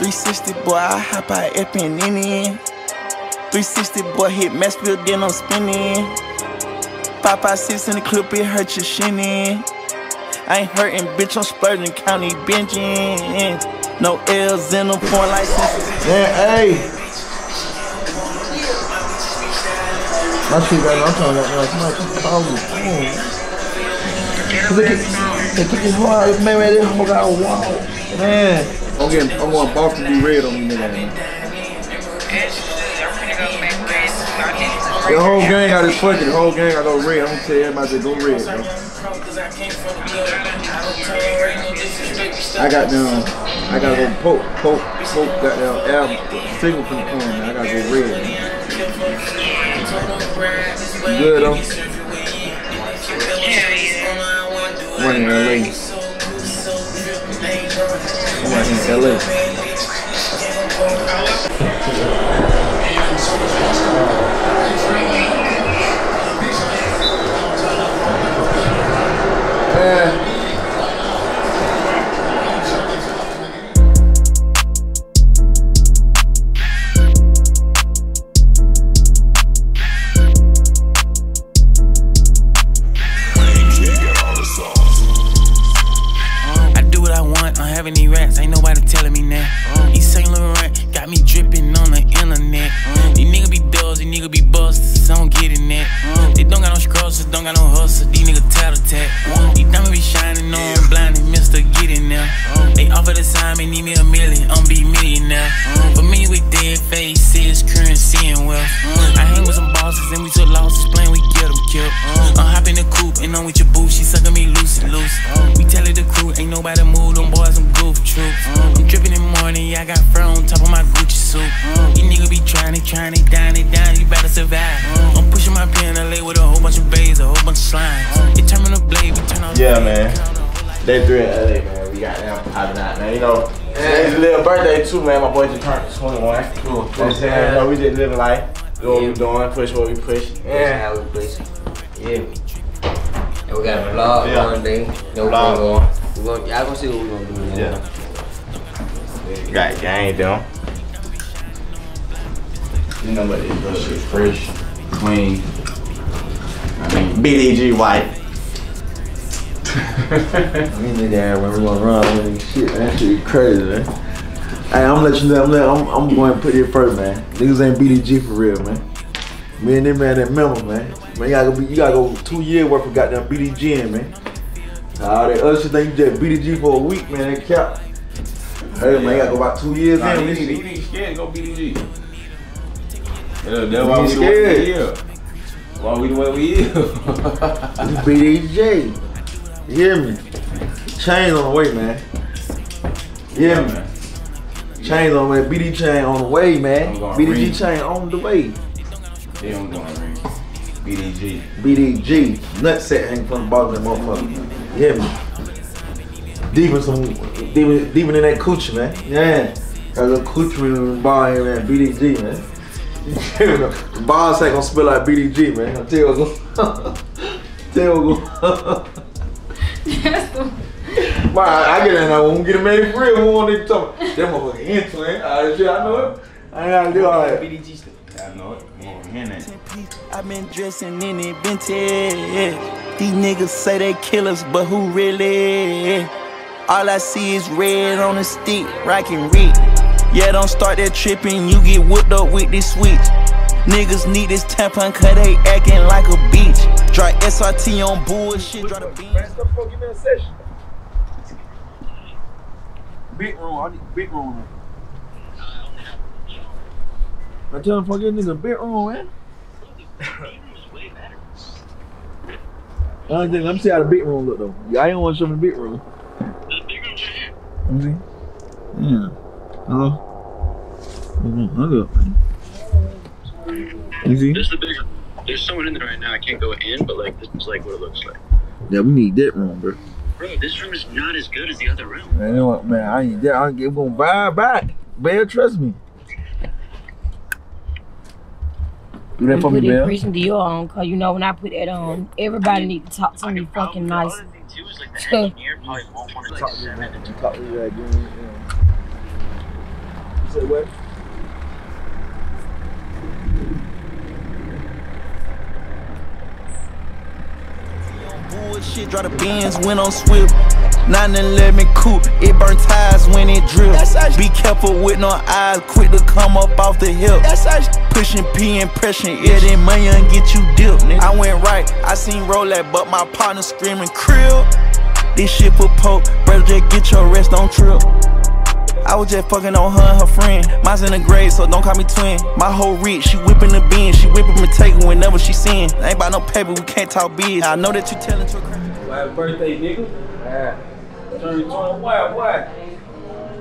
360, boy, I hop out up and in it. 360, boy, hit Massfield, then I'm spinning. 5.56 in the clip, it hurt your shinny. I ain't hurting, bitch, I'm Spurgeon County binging. No L's in them, foreign licenses. Man, hey. My shit right now, I'm trying to like, I'm like, oh, they kick this hard, man, this whole guy wow. Man. I'm going boss to be red on me, nigga. The whole gang got this fucking, the whole gang got no red. I'm gonna tell everybody to go red, bro. I got them poke, goddamn album, single from the corner, man. I gotta go red, man. Good though. Running LA. I'm running LA. Yeah. Day 3 in LA, man. We got them out of night, man. You know, it's a little birthday too, man. My boy just turned 21. Cool. You know what I'm saying? So we just living life, doing what we doing, push what we push. Yeah. How we push. Yeah. And we got a vlog one day. No vlog. We're going. Y'all gonna see what we gonna do. Yeah. We got gang down. You know what? This shit fresh, clean. I mean, BDG white. Me and that when we gonna run, man. Shit, man, that shit crazy, man. Hey, I'm let you know, I'm going to put it first, man. Niggas ain't BDG for real, man. Me and them man that member, man. Man, you gotta go 2 years worth of goddamn BDG in, man. All that other shit think you just BDG for a week, man. That cap. Hey, man, you gotta go about 2 years in. You ain't scared to go BDG. Yeah, that's why we scared. Why we the way we is? BDG. You hear me? Chains on the way, man. Yeah, man. Chains on the way. BD chain on the way, man. BDG chain on the way. Yeah, I'm going to ring. BDG. BDG. Nutset hanging from the bottom of that motherfucker. You hear me? Deep in that coochie, man. Yeah. Got a little coochie in the ball here, man. BDG, man. The balls ain't gonna spill like BDG, man. I tell you what's going I get in there, I won't get a man for real. We won't even talk. That motherfucker into it. I know it. I ain't gotta do all that. BDG stuff. I know it. I've been dressing in it vintage. These niggas say they kill us, but who really? All I see is red on the stick, rockin' Rick. Yeah, don't start that trippin', you get whooped up with this switch. Niggas need this tampon cause they acting like a bitch. Dry SRT on bullshit, dry the beans. Man, stop fucking in that session. Big room, I need big room. I tell him fucking nigga big room, man. I don't think, let me see how the big room look though. I ain't want to show me the big room. The big room just here. Let me see. Yeah. Hello? Look up, man. Easy. This is the big room. There's someone in there right now. I can't go in, but like this is like what it looks like. Yeah, we need that room, bro. Bro, this room is not as good as the other room. Man, you know what, man? I ain't there. I'm gonna buy back. Bear, trust me. Do that for me, Bear. Preaching to your own, cause you know when I put that on, everybody need to talk to me fucking nice. The other thing too is like the engineer probably won't want to talk to you. Say what? Bullshit, drive the Benz, went on swift. 911 coupe, it burn tires when it drips. Be careful with no eyes, quick to come up off the hip. Pushing P impression, yeah, that money get you dipped. I went right, I seen Rolex, but my partner screaming krill. This shit for Pope, brother, just get your rest, don't trip. I was just fucking on her and her friend. Mine's in the grave, so don't call me twin. My whole rich, she whipping the bin. She whipping me taking whenever she sin. Ain't about no paper, we can't talk biz. I know that you telling to a crap. Well, happy birthday, nigga. Turn 21, what?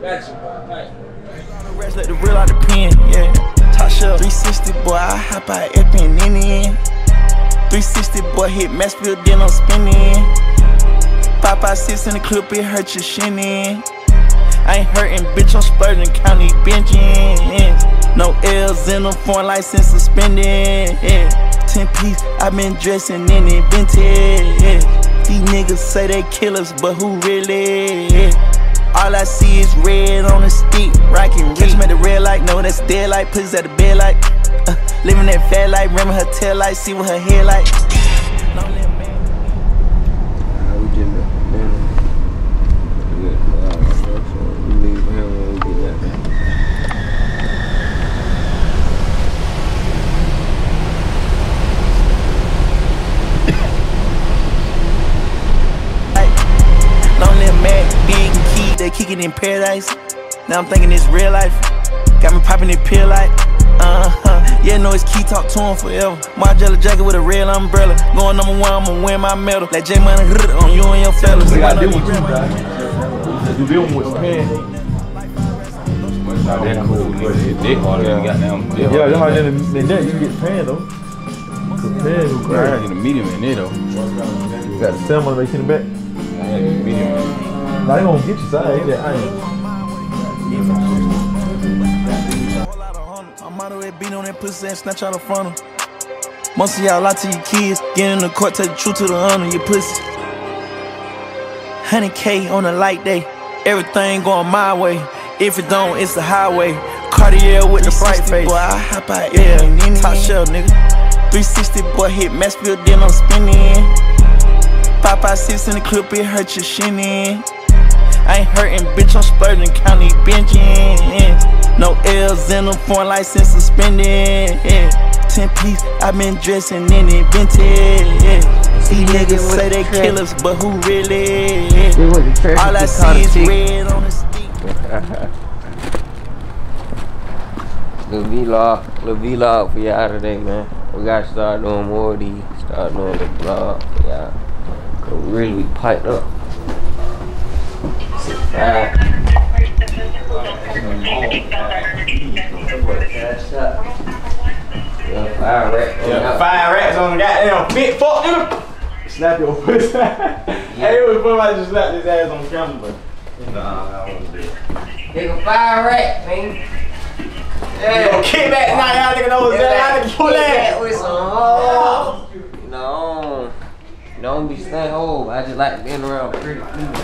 Gotcha, boy. Let the real out the pen, yeah. Tasha, 360, boy, I hop out effing in the end. 360, boy, hit Massfield, then I'm spinning. 556 in the clip, it hurt your shin in. I ain't hurting, bitch, I'm Spurgeon County benching. No L's in them, foreign license suspended. 10 piece, I been dressing in it, vintage. These niggas say they killers, but who really? All I see is red on the stick, rockin' reach. Catch me at the red light, know that's dead light. Pussies at the bed light, living that fat light, ramming her tail light, see what her head like. Kicking in paradise. Now I'm thinking it's real life. Got me popping in pill light. Yeah, no, it's key talk to him forever. My jelly jacket with a red umbrella. Going #1, I'ma win my medal. Like J-Money on you and your fellas. We gotta deal with you, guys. You deal with man. That's cool. Yeah, that's how they that you get panned though. Compared to the medium in there though. You got the salmon, they in the back. Yeah, medium. I ain't gonna get you, so I ain't. I'm out of that beat on that pussy and snatch out the funnel. Most of y'all lie to your kids. Get in the court, take the truth to the honor, your pussy. 100K on a light day. Everything going my way. If it don't, it's the highway. Cartier with the bright face. Boy, I hop out, yeah, top shell, nigga. 360, boy, hit Massfield, then I'm spinning. 556 in the clip, it hurt your shin in. I ain't hurting, bitch, I'm Spurgeon County benching. No L's in them, foreign license suspended. 10 piece, I been dressing in it, vintage. These niggas say they killers, but who really? All I see is red on the stick. Little vlog for y'all today, man. We gotta start doing more of these. Start doing the vlog for y'all. 'Cause we really piped up. Fire rats on the goddamn big fuck, nigga. Snap your pussy. Hey, it was fun I just slapped his ass on camera, but nah, I wouldn't do it. Nigga, fire rat, man. Yeah, yo, kick back now, y'all nigga know what's that. Y'all nigga pull that with some hoes. No, don't be staying old. I just like being around pretty people.